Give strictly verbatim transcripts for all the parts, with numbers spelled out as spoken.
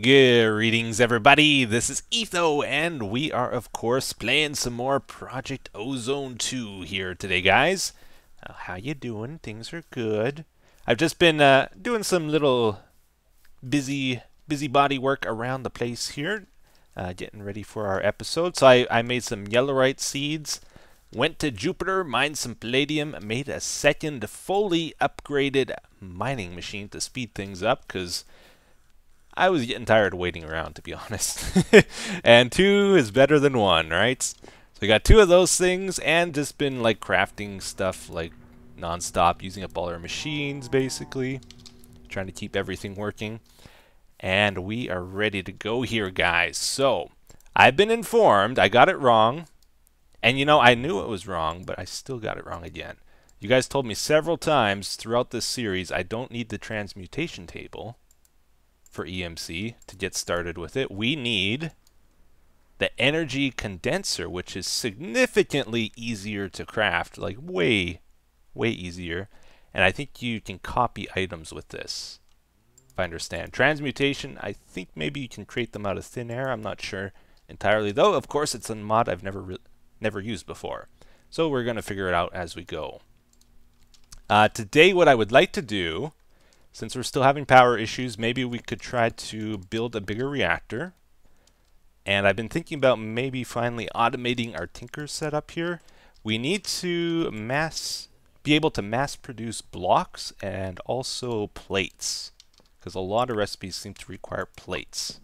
Greetings everybody, this is Etho, and we are of course playing some more Project Ozone two here today, guys. Uh, how you doing? Things are good. I've just been uh, doing some little busy busybody work around the place here, uh, getting ready for our episode. So I, I made some yellorite seeds, went to Jupiter, mined some palladium, made a second fully upgraded mining machine to speed things up, because I was getting tired of waiting around, to be honest. And two is better than one, right? So we got two of those things, and just been like crafting stuff like non-stop, using up all our machines basically, trying to keep everything working. And we are ready to go here, guys. So I've been informed I got it wrong, and you know, I knew it was wrong, but I still got it wrong again. You guys told me several times throughout this series I don't need the transmutation table for E M C to get started with it. We need the Energy Condenser, which is significantly easier to craft, like way, way easier. And I think you can copy items with this, if I understand. Transmutation, I think maybe you can create them out of thin air. I'm not sure entirely, though. Of course, it's a mod I've never re never used before, so we're gonna figure it out as we go. Uh, today, what I would like to do, since we're still having power issues, maybe we could try to build a bigger reactor. And I've been thinking about maybe finally automating our tinker setup here. We need to mass, be able to mass produce blocks and also plates, because a lot of recipes seem to require plates.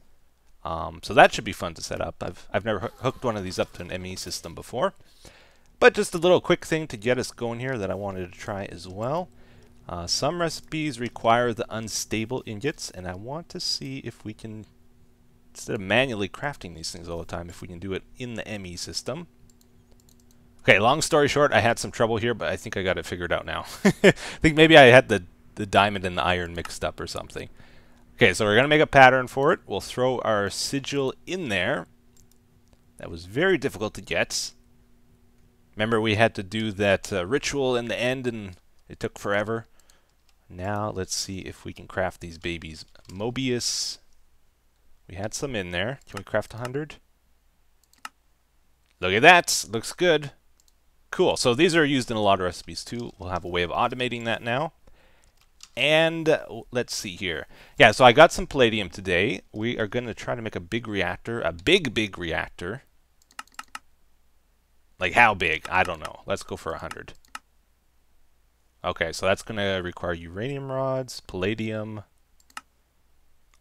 Um, so that should be fun to set up. I've, I've never hooked one of these up to an M E system before. But just a little quick thing to get us going here that I wanted to try as well. Uh, some recipes require the unstable ingots, and I want to see if we can, instead of manually crafting these things all the time, if we can do it in the M E system. Okay, long story short, I had some trouble here, but I think I got it figured out now. I think maybe I had the, the diamond and the iron mixed up or something. Okay, so we're going to make a pattern for it. We'll throw our sigil in there. That was very difficult to get. Remember, we had to do that uh, ritual in the end, and it took forever. Now let's see if we can craft these babies. Mobius, we had some in there. Can we craft one hundred? Look at that, looks good. Cool, so these are used in a lot of recipes too. We'll have a way of automating that now. And uh, let's see here. Yeah, so I got some palladium today. We are gonna try to make a big reactor, a big, big reactor. Like how big, I don't know. Let's go for one hundred. Okay, so that's going to require uranium rods, palladium,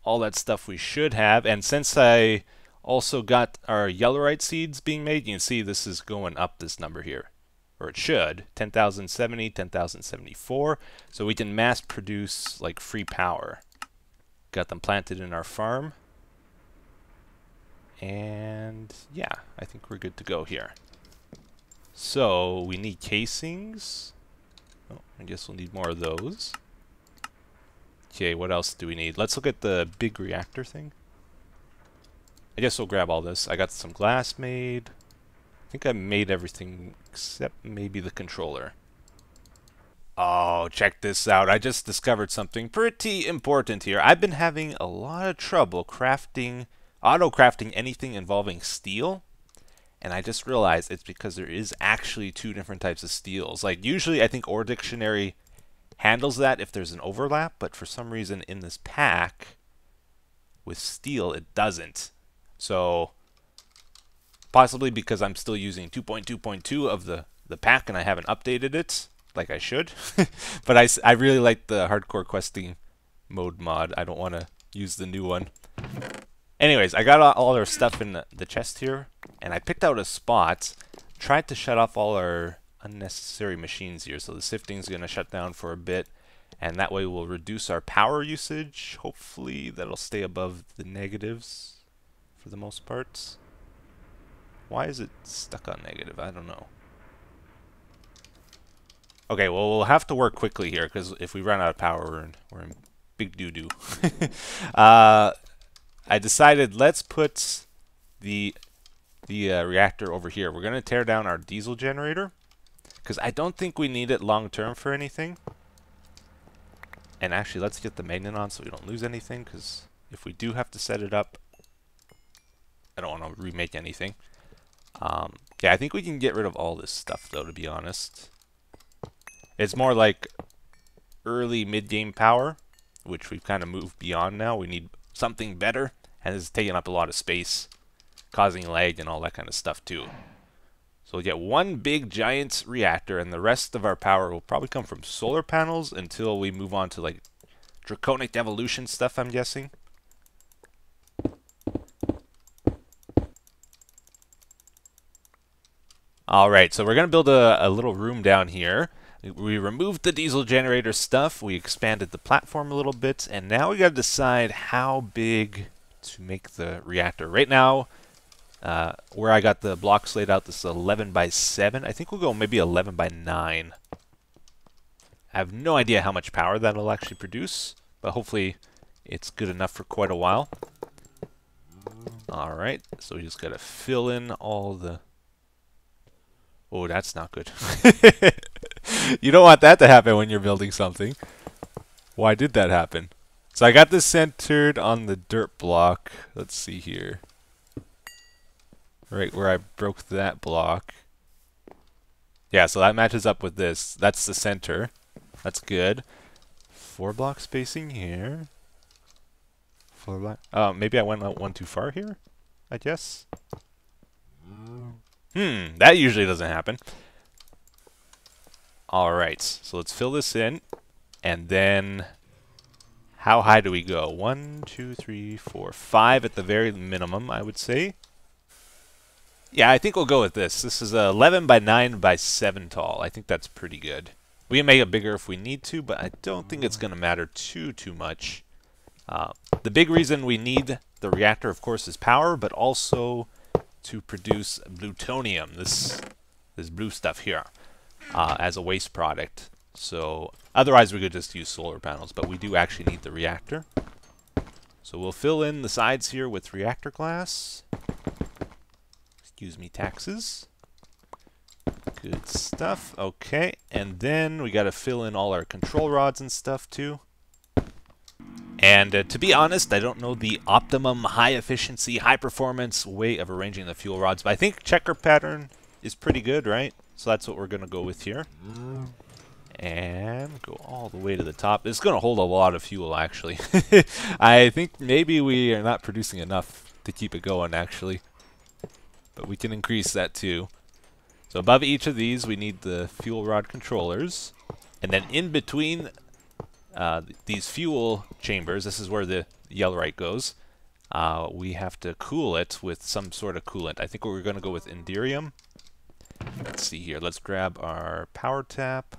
all that stuff we should have. And since I also got our yellorite seeds being made, you can see this is going up this number here, or it should, ten thousand seventy, ten thousand seventy-four. So we can mass produce like free power. Got them planted in our farm. And yeah, I think we're good to go here. So we need casings. Oh, I guess we'll need more of those. Okay, what else do we need? Let's look at the big reactor thing. I guess we'll grab all this. I got some glass made. I think I made everything except maybe the controller. Oh, check this out. I just discovered something pretty important here. I've been having a lot of trouble crafting, auto-crafting anything involving steel. And I just realized it's because there is actually two different types of steels. Like usually I think Ore Dictionary handles that if there's an overlap, but for some reason in this pack with steel it doesn't. So possibly because I'm still using two point two point two of the, the pack and I haven't updated it like I should. But I, I really like the hardcore questing mode mod. I don't want to use the new one. Anyways, I got all our stuff in the chest here, and I picked out a spot, tried to shut off all our unnecessary machines here, so the sifting is going to shut down for a bit, and that way we'll reduce our power usage. Hopefully that'll stay above the negatives for the most part. Why is it stuck on negative? I don't know. Okay, well, we'll have to work quickly here, because if we run out of power, we're in, we're in big doo-doo. uh... I decided let's put the the uh, reactor over here. We're going to tear down our diesel generator, because I don't think we need it long term for anything. And actually, let's get the magnet on so we don't lose anything, because if we do have to set it up, I don't want to remake anything. Um, yeah, I think we can get rid of all this stuff, though, to be honest. It's more like early mid-game power, which we've kind of moved beyond now. We need something better, and it's taking up a lot of space, causing lag and all that kind of stuff, too. So we'll get one big giant reactor, and the rest of our power will probably come from solar panels until we move on to, like, draconic evolution stuff, I'm guessing. Alright, so we're going to build a, a little room down here. We removed the diesel generator stuff, we expanded the platform a little bit, and now we got to decide how big to make the reactor. Right now, uh, where I got the blocks laid out, this is eleven by seven. I think we'll go maybe eleven by nine. I have no idea how much power that'll actually produce, but hopefully it's good enough for quite a while. Alright, so we just got to fill in all the... Oh, that's not good. You don't want that to happen when you're building something. Why did that happen? So I got this centered on the dirt block. Let's see here. Right where I broke that block. Yeah, so that matches up with this. That's the center. That's good. Four block spacing here. Four block. Uh, maybe I went out one too far here, I guess. Hmm, that usually doesn't happen. Alright, so let's fill this in, and then how high do we go? One, two, three, four, five at the very minimum, I would say. Yeah, I think we'll go with this. This is eleven by nine by seven tall. I think that's pretty good. We can make it bigger if we need to, but I don't think it's going to matter too, too much. Uh, the big reason we need the reactor, of course, is power, but also... to produce plutonium, this this blue stuff here, uh, as a waste product. So otherwise we could just use solar panels, but we do actually need the reactor. So we'll fill in the sides here with reactor glass. Excuse me, taxes. Good stuff. Okay, and then we got to fill in all our control rods and stuff too. And uh, to be honest, I don't know the optimum high-efficiency, high-performance way of arranging the fuel rods, but I think checker pattern is pretty good, right? So that's what we're going to go with here. And go all the way to the top. It's going to hold a lot of fuel, actually. I think maybe we are not producing enough to keep it going, actually. But we can increase that, too. So above each of these, we need the fuel rod controllers. And then in between... Uh, these fuel chambers, this is where the yellorite goes, uh, we have to cool it with some sort of coolant. I think we're going to go with Enderium. Let's see here. Let's grab our power tap,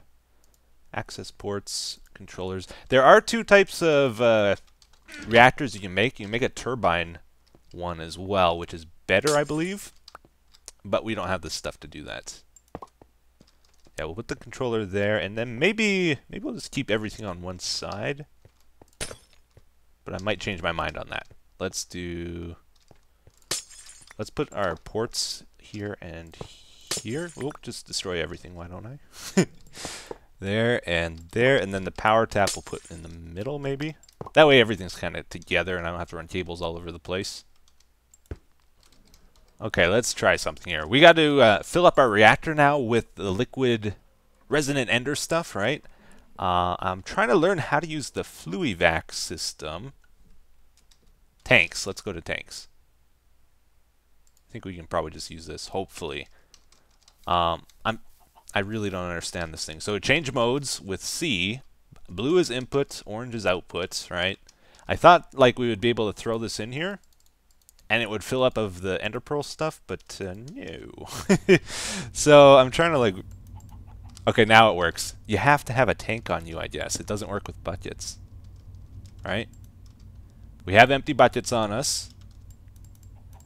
access ports, controllers. There are two types of uh, reactors you can make. You can make a turbine one as well, which is better, I believe. But we don't have the stuff to do that. Yeah, we'll put the controller there, and then maybe maybe we'll just keep everything on one side. But I might change my mind on that. Let's do... Let's put our ports here and here. We'll just destroy everything, why don't I? There and there, and then the power tap we'll put in the middle, maybe? That way everything's kind of together, and I don't have to run cables all over the place. Okay, let's try something here. We got to uh, fill up our reactor now with the liquid resonant ender stuff, right? Uh, I'm trying to learn how to use the Fluivac system. Tanks. Let's go to tanks. I think we can probably just use this, hopefully. Um, I'm, I really don't understand this thing. So change modes with C. Blue is input, orange is output, right? I thought like we would be able to throw this in here. And it would fill up of the Ender Pearl stuff, but uh, no. So I'm trying to like... Okay, now it works. You have to have a tank on you, I guess. It doesn't work with buckets. Right? We have empty buckets on us.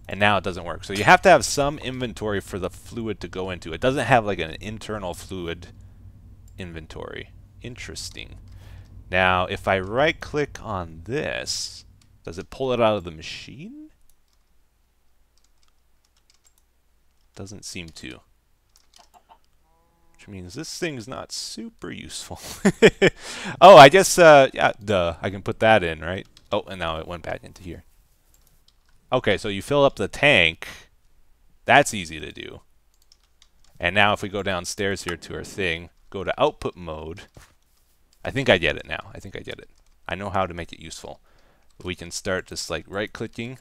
And now it doesn't work. So you have to have some inventory for the fluid to go into. It doesn't have like an internal fluid inventory. Interesting. Now, if I right-click on this, does it pull it out of the machine? Doesn't seem to. Which means this thing's not super useful. Oh, I guess, uh, yeah, duh. I can put that in, right? Oh, and now it went back into here. Okay, so you fill up the tank. That's easy to do. And now if we go downstairs here to our thing, go to output mode. I think I get it now. I think I get it. I know how to make it useful. We can start just like right-clicking,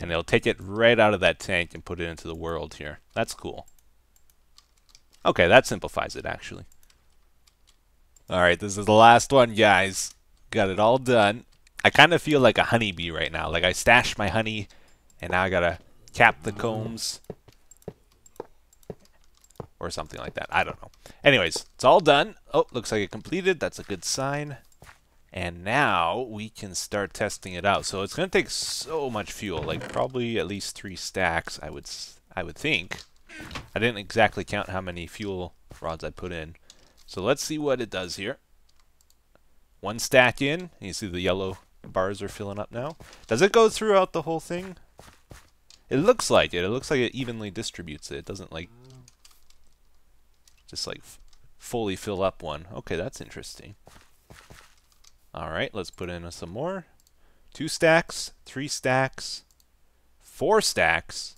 and it'll take it right out of that tank and put it into the world here. That's cool. Okay, that simplifies it, actually. Alright, this is the last one, guys. Got it all done. I kind of feel like a honeybee right now. Like, I stashed my honey, and now I gotta cap the combs. Or something like that. I don't know. Anyways, it's all done. Oh, looks like it completed. That's a good sign. And now we can start testing it out. So it's going to take so much fuel, like probably at least three stacks, I would I would think. I didn't exactly count how many fuel rods I put in. So let's see what it does here. One stack in. You see the yellow bars are filling up now. Does it go throughout the whole thing? It looks like it. It looks like it evenly distributes it. It doesn't like just like f fully fill up one. Okay, that's interesting. Alright, let's put in some more. Two stacks, three stacks, four stacks,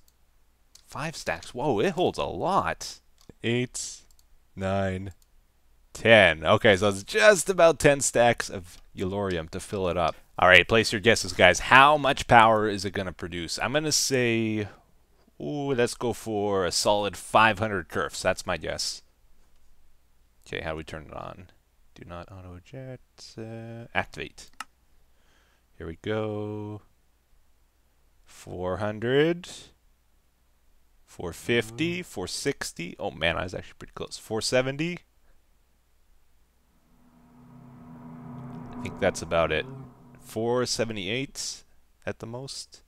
five stacks. Whoa, it holds a lot. Eight, nine, ten. Okay, so it's just about ten stacks of yellorium to fill it up. Alright, place your guesses, guys. How much power is it going to produce? I'm going to say, ooh, let's go for a solid five hundred kerfs. That's my guess. Okay, how do we turn it on? Do not auto-eject. Uh, activate. Here we go. four hundred. four fifty. four sixty. Oh, man, I was actually pretty close. four seventy. I think that's about it. four seventy-eight at the most.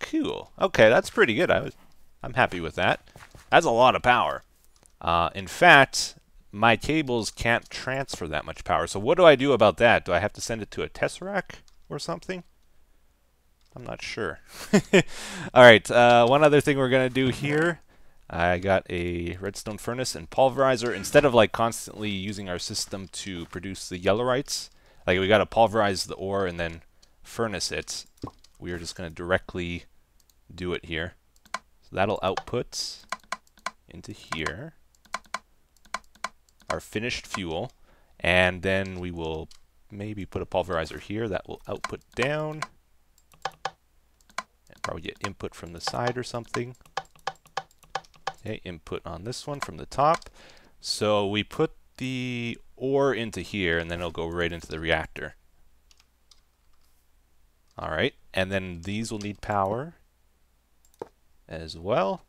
Cool. Okay, that's pretty good. I was, I'm happy with that. That's a lot of power. Uh, in fact, my cables can't transfer that much power. So what do I do about that? Do I have to send it to a Tesseract or something? I'm not sure. All right, uh, one other thing we're going to do here. I got a redstone furnace and pulverizer. Instead of like constantly using our system to produce the yellorites, like we got to pulverize the ore and then furnace it. We are just going to directly do it here. So that'll output into here our finished fuel, and then we will maybe put a pulverizer here that will output down and probably get input from the side or something. Okay, input on this one from the top. So we put the ore into here and then it'll go right into the reactor. Alright, and then these will need power as well.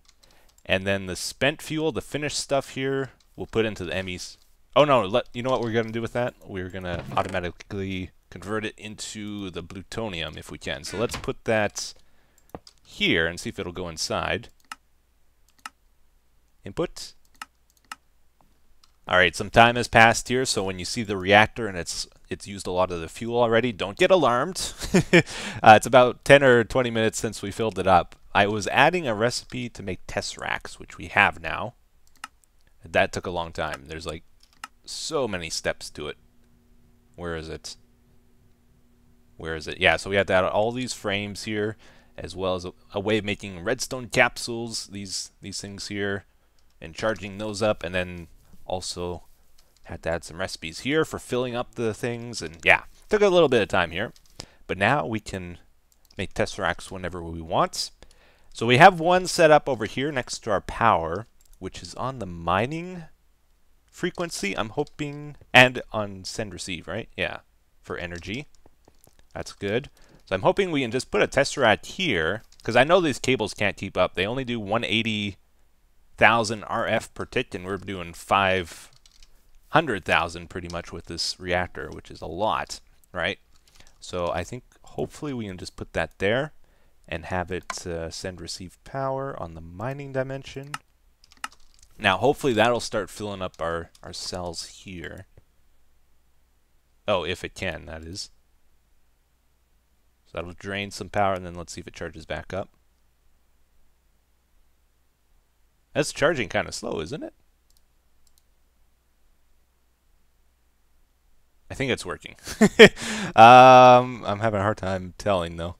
And then the spent fuel, the finished stuff here, we'll put into the M Es. Oh no, let, you know what we're going to do with that? We're going to automatically convert it into the plutonium if we can. So let's put that here and see if it'll go inside. Input. Alright, some time has passed here, so when you see the reactor and it's it's used a lot of the fuel already, don't get alarmed. uh, it's about ten or twenty minutes since we filled it up. I was adding a recipe to make tesseracts, which we have now. That took a long time. There's like so many steps to it. Where is it? Where is it? Yeah, so we have to add all these frames here, as well as a, a way of making redstone capsules, these these things here, and charging those up, and then also had to add some recipes here for filling up the things, and yeah, took a little bit of time here. But now we can make tesseracts whenever we want. So we have one set up over here next to our power, which is on the mining frequency, I'm hoping, and on send receive, right? Yeah, for energy. That's good. So I'm hoping we can just put a tesseract here, because I know these cables can't keep up. They only do one hundred eighty thousand R F per tick, and we're doing five hundred thousand pretty much with this reactor, which is a lot, right? So I think hopefully we can just put that there and have it uh, send receive power on the mining dimension. Now, hopefully that'll start filling up our, our cells here. Oh, if it can, that is. So that'll drain some power, and then let's see if it charges back up. That's charging kind of slow, isn't it? I think it's working. um, I'm having a hard time telling, though.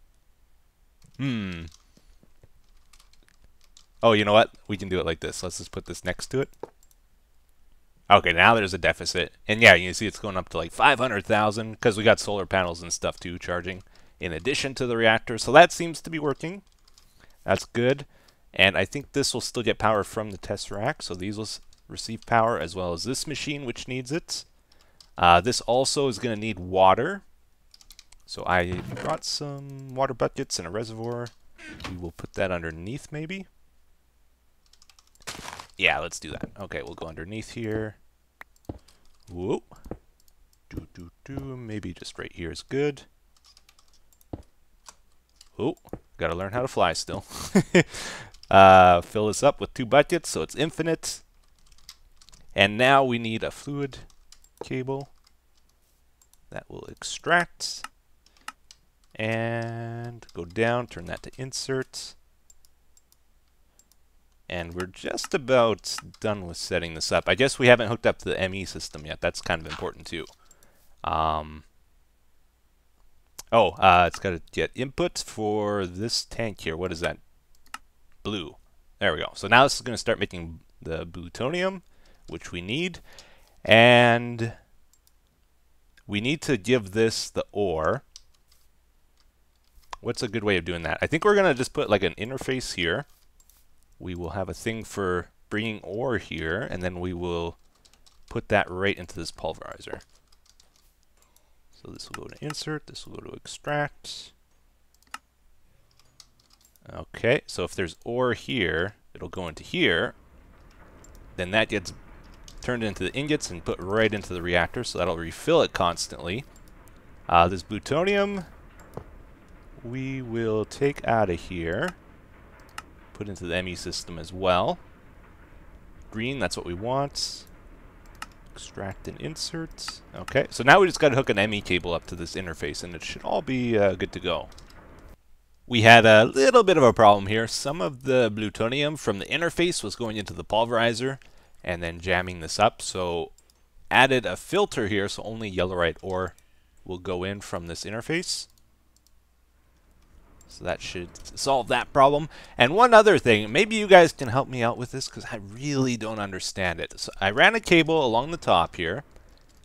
Hmm. Oh, you know what? We can do it like this. Let's just put this next to it. Okay, now there's a deficit. And yeah, you can see it's going up to like five hundred thousand because we got solar panels and stuff too charging in addition to the reactor. So that seems to be working. That's good. And I think this will still get power from the Tesseract. So these will receive power as well as this machine, which needs it. Uh, this also is going to need water. So I brought some water buckets and a reservoir. We will put that underneath maybe. Yeah, let's do that. Okay, we'll go underneath here. Whoop. Do, do, do. Maybe just right here is good. Oh, gotta learn how to fly still. uh, fill this up with two buckets so it's infinite. And now we need a fluid cable that will extract. And go down, turn that to insert. And we're just about done with setting this up. I guess we haven't hooked up to the M E system yet. That's kind of important too. Um, oh, uh, it's got to get input for this tank here. What is that? Blue. There we go. So now this is going to start making the plutonium, which we need. And we need to give this the ore. What's a good way of doing that? I think we're going to just put like an interface here. We will have a thing for bringing ore here, and then we will put that right into this pulverizer. So this will go to insert, this will go to extract. Okay, so if there's ore here, it'll go into here. Then that gets turned into the ingots and put right into the reactor, so that'll refill it constantly. Uh, this plutonium, we will take out of here. Put into the M E system as well. Green, that's what we want. Extract and insert. Okay, so now we just got to hook an M E cable up to this interface and it should all be uh, good to go. We had a little bit of a problem here. Some of the plutonium from the interface was going into the pulverizer and then jamming this up. So added a filter here so only yellorite ore will go in from this interface. So that should solve that problem. And one other thing, maybe you guys can help me out with this because I really don't understand it. So I ran a cable along the top here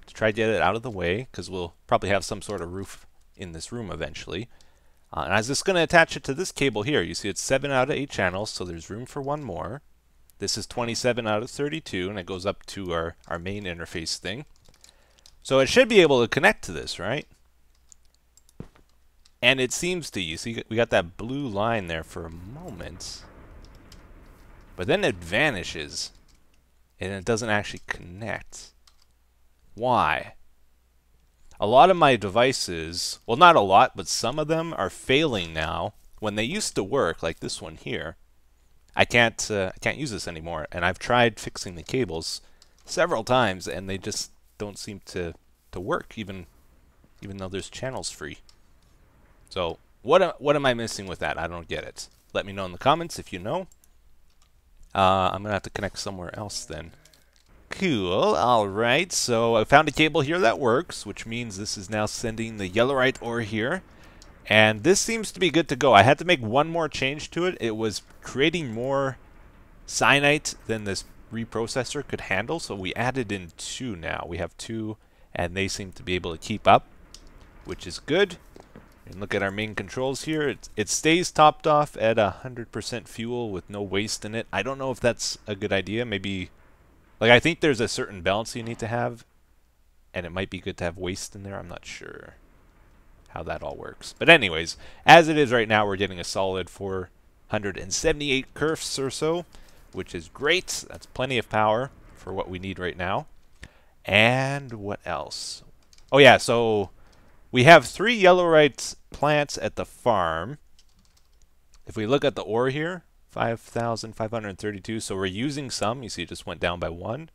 to try to get it out of the way because we'll probably have some sort of roof in this room eventually. Uh, and I was just going to attach it to this cable here. You see it's seven out of eight channels, so there's room for one more. This is twenty-seven out of thirty-two, and it goes up to our, our main interface thing. So it should be able to connect to this, right? And it seems to, you see, we got that blue line there for a moment. But then it vanishes. And it doesn't actually connect. Why? A lot of my devices, well, not a lot, but some of them are failing now. When they used to work, like this one here, I can't, uh, I can't use this anymore. And I've tried fixing the cables several times, and they just don't seem to, to work, even, even though there's channels free. So what am, what am I missing with that? I don't get it. Let me know in the comments if you know. Uh, I'm going to have to connect somewhere else then. Cool. All right. So I found a cable here that works, which means this is now sending the yellorite ore here. And this seems to be good to go. I had to make one more change to it. It was creating more cyanite than this reprocessor could handle. So we added in two now. We have two, and they seem to be able to keep up, which is good. And look at our main controls here. It, it stays topped off at one hundred percent fuel with no waste in it. I don't know if that's a good idea. Maybe, like, I think there's a certain balance you need to have. And it might be good to have waste in there. I'm not sure how that all works. But anyways, as it is right now, we're getting a solid four hundred seventy-eight kerfs or so, which is great. That's plenty of power for what we need right now. And what else? Oh, yeah, so... we have three yellorite plants at the farm. If we look at the ore here, five thousand five hundred thirty-two. So we're using some. You see it just went down by one.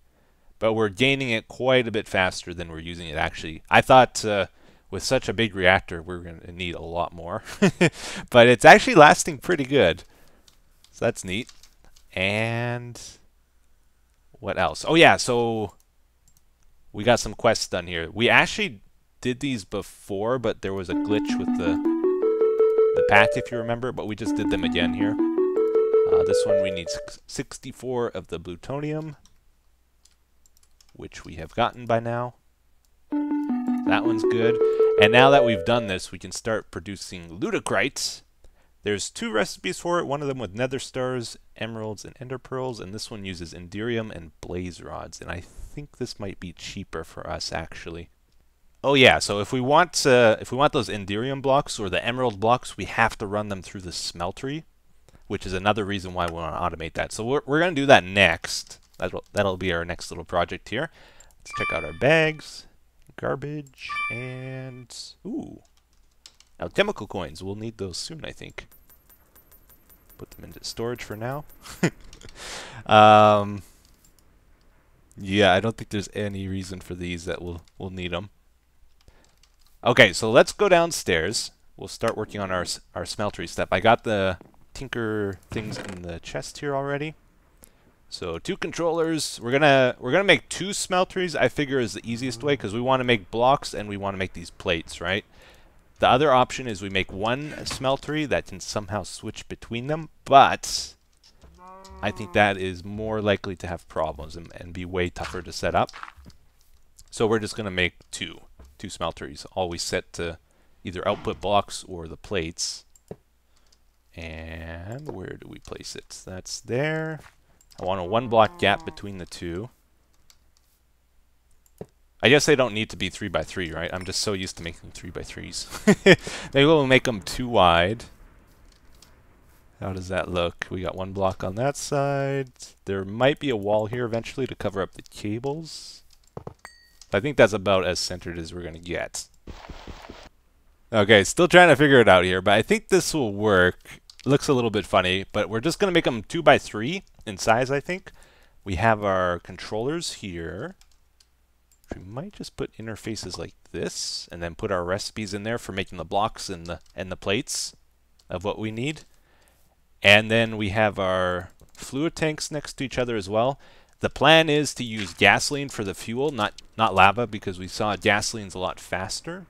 But we're gaining it quite a bit faster than we're using it actually. I thought uh, with such a big reactor, we're going to need a lot more. But it's actually lasting pretty good. So that's neat. And what else? Oh yeah, so... we got some quests done here. We actually did these before, but there was a glitch with the the patch, if you remember, but we just did them again here. Uh, this one we need sixty-four of the plutonium, which we have gotten by now. That one's good. And now that we've done this, we can start producing ludicrites. There's two recipes for it, one of them with nether stars, emeralds, and ender pearls, and this one uses enderium and blaze rods, and I think this might be cheaper for us, actually. Oh yeah, so if we want to, if we want those enderium blocks or the emerald blocks, we have to run them through the smeltery, which is another reason why we want to automate that. So we're, we're going to do that next. That'll, that'll be our next little project here. Let's check out our bags, garbage, and... ooh. Alchemical coins, we'll need those soon, I think. Put them into storage for now. um, yeah, I don't think there's any reason for these that we'll, we'll need them. Okay, so let's go downstairs. We'll start working on our, our smeltery step. I got the tinker things in the chest here already. So two controllers. We're gonna we're gonna make two smelteries. I figure is the easiest way because we want to make blocks and we want to make these plates, right? The other option is we make one smeltery that can somehow switch between them, but I think that is more likely to have problems and, and be way tougher to set up. So we're just gonna make two two smelteries, always set to either output blocks or the plates. And where do we place it? That's there. I want a one block gap between the two. I guess they don't need to be three by three, right? I'm just so used to making three by threes. Maybe we'll make them two wide. How does that look? We got one block on that side. There might be a wall here eventually to cover up the cables. I think that's about as centered as we're gonna get. Okay, still trying to figure it out here, but I think this will work. Looks a little bit funny, but we're just gonna make them two by three in size, I think. We have our controllers here. We might just put interfaces like this and then put our recipes in there for making the blocks and the and the plates of what we need. And then we have our fluid tanks next to each other as well. The plan is to use gasoline for the fuel, not not lava, because we saw gasoline's a lot faster.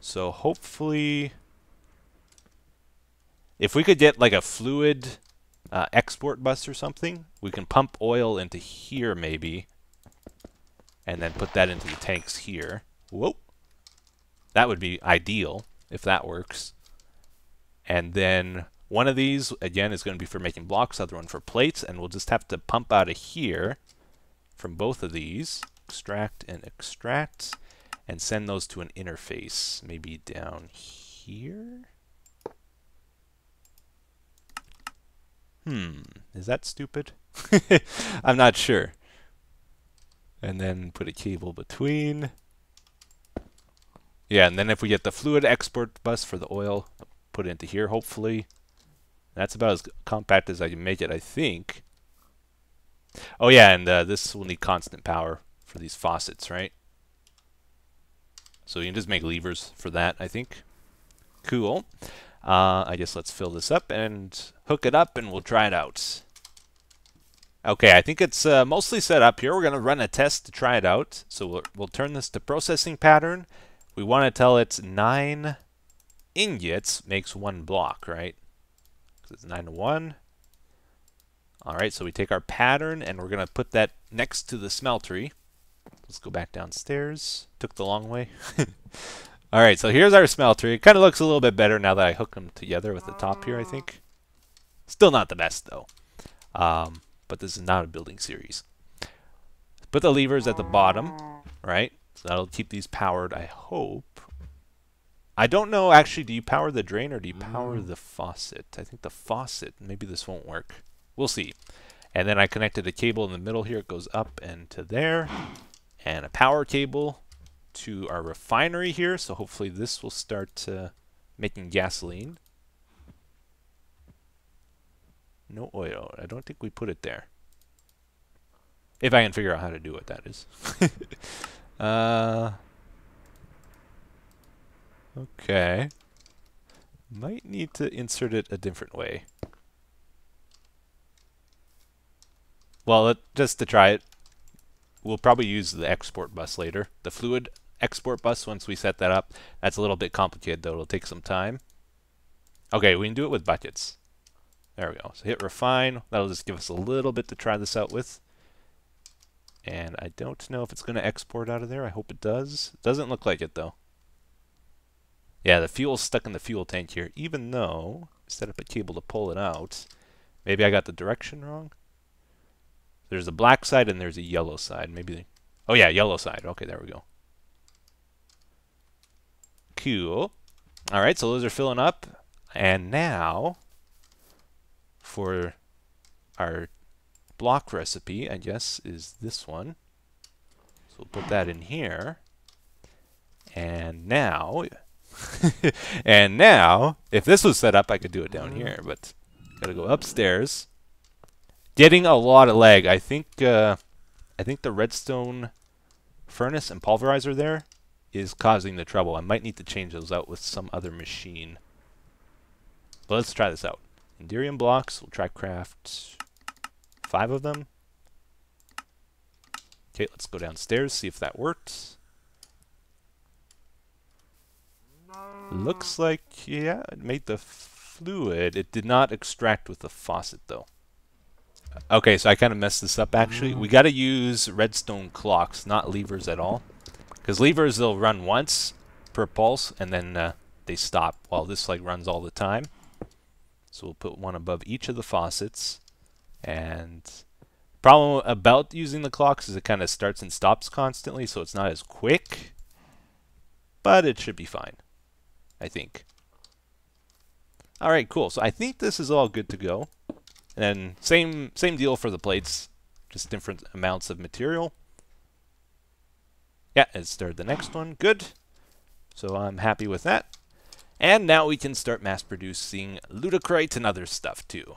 So hopefully if we could get like a fluid uh, export bus or something, we can pump oil into here maybe. And then put that into the tanks here. Whoa! That would be ideal if that works. And then one of these, again, is going to be for making blocks, other one for plates, and we'll just have to pump out of here from both of these, extract and extract, and send those to an interface, maybe down here? Hmm, is that stupid? I'm not sure. And then put a cable between. Yeah, and then if we get the fluid export bus for the oil, put it into here, hopefully. That's about as compact as I can make it, I think. Oh yeah, and uh, this will need constant power for these faucets, right? So you can just make levers for that, I think. Cool. Uh, I guess let's fill this up and hook it up and we'll try it out. Okay, I think it's uh, mostly set up here. We're going to run a test to try it out. So we'll, we'll turn this to processing pattern. We want to tell it's nine ingots makes one block, right? Because it's nine to one. All right, so we take our pattern and we're going to put that next to the smeltery. Let's go back downstairs. Took the long way. All right, so here's our smeltery. It kind of looks a little bit better now that I hook them together with the top here, I think. Still not the best, though. Um... But this is not a building series. Put the levers at the bottom, right? So that'll keep these powered, I hope. I don't know, actually, do you power the drain or do you power the faucet? I think the faucet, maybe this won't work. We'll see. And then I connected a cable in the middle here. It goes up and to there. And a power cable to our refinery here. So hopefully this will start uh, making gasoline. No oil. I don't think we put it there. If I can figure out how to do what that is. uh, okay. Might need to insert it a different way. Well, it, just to try it, We'll probably use the export bus later. The fluid export bus, once we set that up, that's a little bit complicated though. It'll take some time. Okay, we can do it with buckets. There we go. So hit refine. That'll just give us a little bit to try this out with. And I don't know if it's going to export out of there. I hope it does. It doesn't look like it though. Yeah, the fuel's stuck in the fuel tank here, even though I set up a cable to pull it out. Maybe I got the direction wrong. There's a black side and there's a yellow side. Maybe they... Oh yeah, yellow side. Okay, there we go. Cool. Alright, so those are filling up. And now, for our block recipe, I guess, is this one. So we'll put that in here. And now, and now, if this was set up, I could do it down here, but gotta go upstairs. Getting a lot of lag. I think, uh, I think the redstone furnace and pulverizer there is causing the trouble. I might need to change those out with some other machine. But let's try this out. Enderium blocks. We'll try craft five of them. Okay, let's go downstairs, see if that worked. Looks like, yeah, it made the fluid. It did not extract with the faucet, though. Okay, so I kind of messed this up, actually. We got to use redstone clocks, not levers at all. Because levers, they'll run once per pulse, and then uh, they stop, while this like runs all the time. So we'll put one above each of the faucets. And the problem about using the clocks is it kind of starts and stops constantly, so it's not as quick. But it should be fine, I think. Alright, cool. So I think this is all good to go. And then same, same deal for the plates, just different amounts of material. Yeah, it started the next one. Good. So I'm happy with that. And now we can start mass producing ludicrite and other stuff too.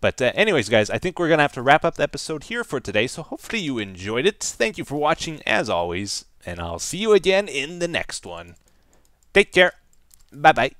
But uh, anyways, guys, I think we're going to have to wrap up the episode here for today. So hopefully you enjoyed it. Thank you for watching as always. And I'll see you again in the next one. Take care. Bye-bye.